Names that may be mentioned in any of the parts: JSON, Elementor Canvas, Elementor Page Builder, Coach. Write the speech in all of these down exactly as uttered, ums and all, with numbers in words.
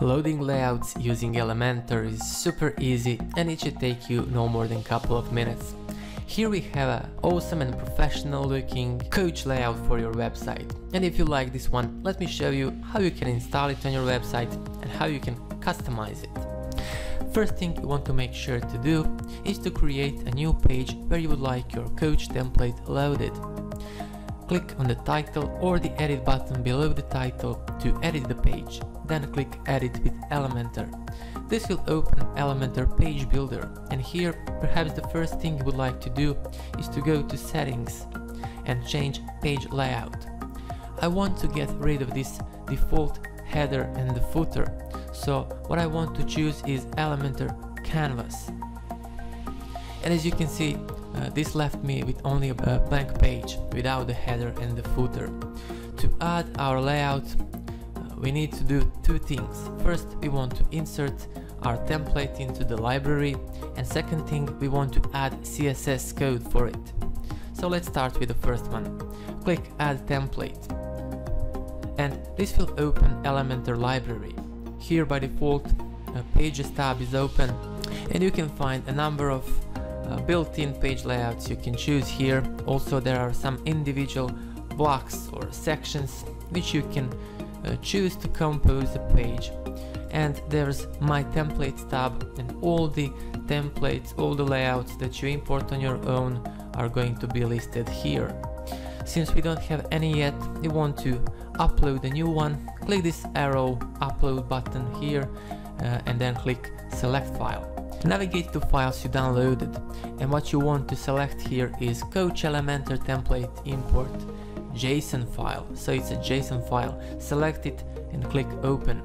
Loading layouts using Elementor is super easy and it should take you no more than a couple of minutes. Here we have an awesome and professional looking coach layout for your website. And if you like this one, let me show you how you can install it on your website and how you can customize it. First thing you want to make sure to do is to create a new page where you would like your coach template loaded. Click on the title or the edit button below the title to edit the page, then click edit with Elementor. This will open Elementor Page Builder, and here perhaps the first thing you would like to do is to go to settings and change page layout. I want to get rid of this default header and the footer, so what I want to choose is Elementor Canvas. And as you can see, Uh, this left me with only a blank page without the header and the footer. To add our layout, uh, we need to do two things. First, we want to insert our template into the library, and second thing, we want to add C S S code for it. So let's start with the first one. Click Add Template, and this will open Elementor library. Here by default, a Pages tab is open, and you can find a number of Uh, built-in page layouts you can choose here. Also, there are some individual blocks or sections which you can uh, choose to compose a page. And there's My Templates tab, and all the templates, all the layouts that you import on your own are going to be listed here. Since we don't have any yet, we want to upload a new one. Click this arrow upload button here uh, and then click Select File. Navigate to files you downloaded, and what you want to select here is Coach Elementor Template Import JSON file. So it's a JSON file. Select it and click Open.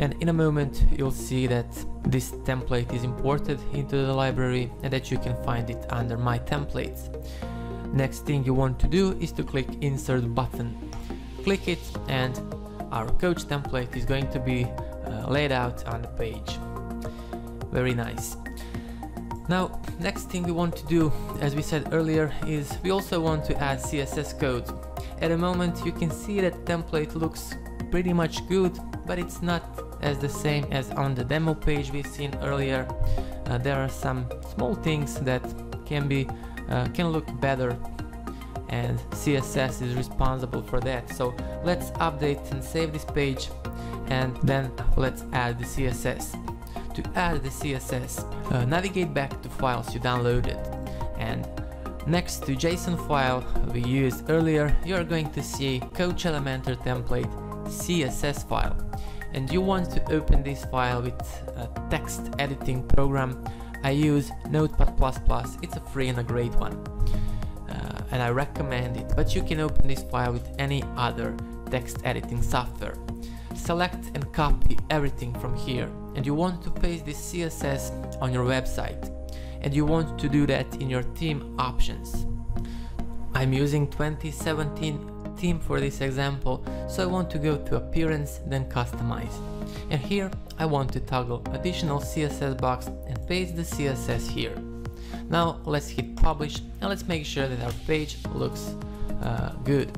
And in a moment you'll see that this template is imported into the library and that you can find it under My Templates. Next thing you want to do is to click Insert button. Click it and our coach template is going to be uh, laid out on the page. Very nice. Now, next thing we want to do, as we said earlier, is we also want to add C S S code. At the moment, you can see that template looks pretty much good, but it's not as the same as on the demo page we've seen earlier. Uh, there are some small things that can be uh, can look better, and C S S is responsible for that. So let's update and save this page, and then let's add the C S S. To add the C S S, uh, navigate back to files you downloaded, and next to JSON file we used earlier, you are going to see Coach Elementor Template C S S file, and you want to open this file with a text editing program. I use Notepad plus plus, it's a free and a great one, uh, and I recommend it, but you can open this file with any other text editing software. Select and copy everything from here, and you want to paste this C S S on your website, and you want to do that in your theme options. I'm using twenty seventeen theme for this example, so I want to go to Appearance, then Customize, and here I want to toggle Additional C S S box and paste the C S S here. Now let's hit Publish and let's make sure that our page looks uh, good.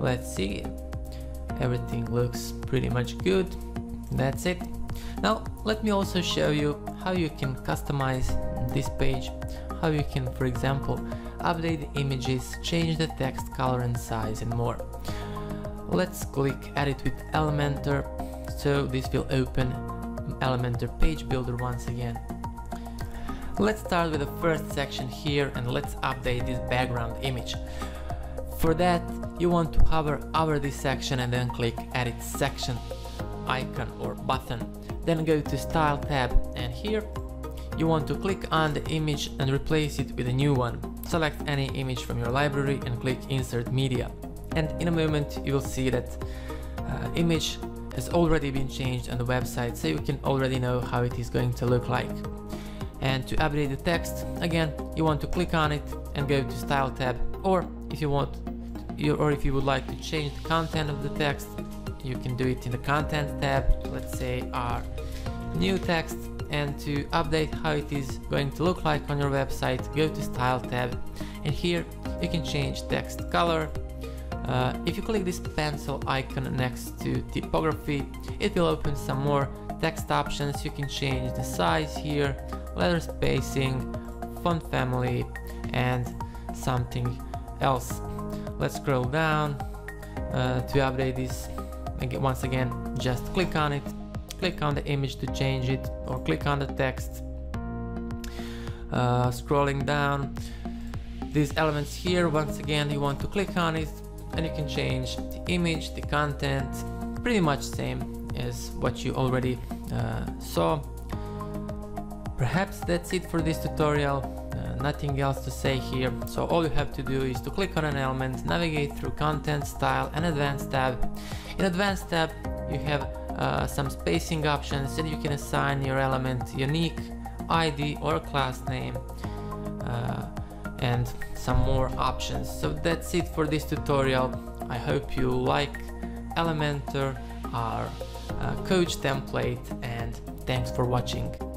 Let's see. Everything looks pretty much good. That's it. Now let me also show you how you can customize this page, how you can, for example, update the images, change the text color and size, and more. Let's click Edit with Elementor, so this will open Elementor Page Builder once again. Let's start with the first section here, and let's update this background image. For that, you want to hover over this section and then click Edit Section icon or button, then go to Style tab, and here you want to click on the image and replace it with a new one. Select any image from your library and click Insert Media, and in a moment you will see that uh, image has already been changed on the website, so you can already know how it is going to look like. And to update the text, again, you want to click on it and go to Style tab, or if you want or if you would like to change the content of the text, you can do it in the Content tab. Let's say our new text, and to update how it is going to look like on your website, go to Style tab, and here you can change text color, Uh, if you click this pencil icon next to typography, it will open some more text options. You can change the size here, letter spacing, font family, and something else. Let's scroll down uh, to update this. Once again, just click on it, click on the image to change it, or click on the text. Uh, scrolling down, these elements here, once again you want to click on it, and you can change the image, the content, pretty much same as what you already uh, saw. Perhaps that's it for this tutorial, uh, nothing else to say here. So all you have to do is to click on an element, navigate through content, style, and advanced tab. In advanced tab you have uh, some spacing options, and you can assign your element unique I D or class name, uh, and some more options. So that's it for this tutorial. I hope you like Elementor, our uh, Coach template, and thanks for watching.